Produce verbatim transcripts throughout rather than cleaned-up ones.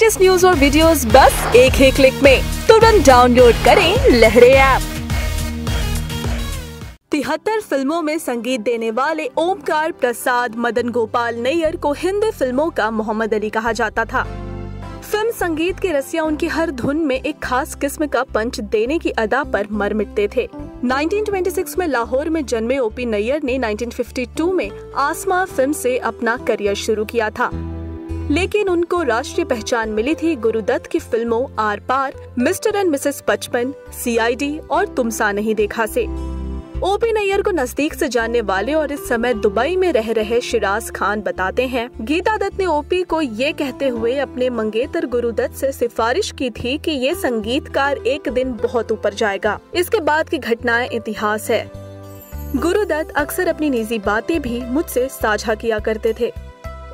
Latest news और videos बस एक ही क्लिक में। तुरंत डाउनलोड करें लहरे ऐप। तिहत्तर फिल्मों में संगीत देने वाले ओमकार प्रसाद मदन गोपाल नैयर को हिंदी फिल्मों का मोहम्मद अली कहा जाता था। फिल्म संगीत के रसिया उनकी हर धुन में एक खास किस्म का पंच देने की अदा पर मर मिटते थे। उन्नीस सौ छब्बीस में लाहौर में जन्मे ओपी नैयर ने उन्नीस सौ बावन में आसमा फिल्म से अपना करियर शुरू किया था, लेकिन उनको राष्ट्रीय पहचान मिली थी गुरुदत्त की फिल्मों Aar Paar, mister and Mrs बचपन, सी आई डी और तुमसा नहीं देखा से। ओपी नैयर को नजदीक से जानने वाले और इस समय दुबई में रह रहे शिराज खान बताते हैं, गीता दत्त ने ओपी को ये कहते हुए अपने मंगेतर गुरुदत्त से सिफारिश की थी कि ये संगीतकार एक दिन बहुत ऊपर जाएगा। इसके बाद की घटनाएं इतिहास है। गुरुदत्त अक्सर अपनी निजी बातें भी मुझसे साझा किया करते थे।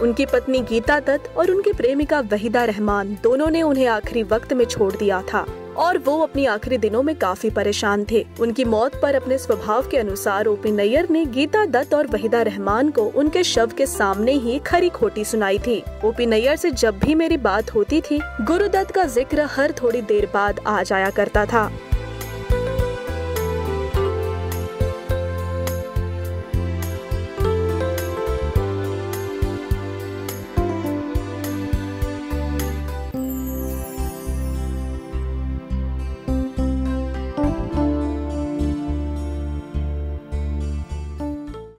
उनकी पत्नी गीता दत्त और उनकी प्रेमिका वहीदा रहमान दोनों ने उन्हें आखिरी वक्त में छोड़ दिया था और वो अपनी आखिरी दिनों में काफी परेशान थे। उनकी मौत पर अपने स्वभाव के अनुसार ओपी नैयर ने गीता दत्त और वहीदा रहमान को उनके शव के सामने ही खरी खोटी सुनाई थी। ओपी नैयर से जब भी मेरी बात होती थी, गुरुदत्त का जिक्र हर थोड़ी देर बाद आ जाया करता था।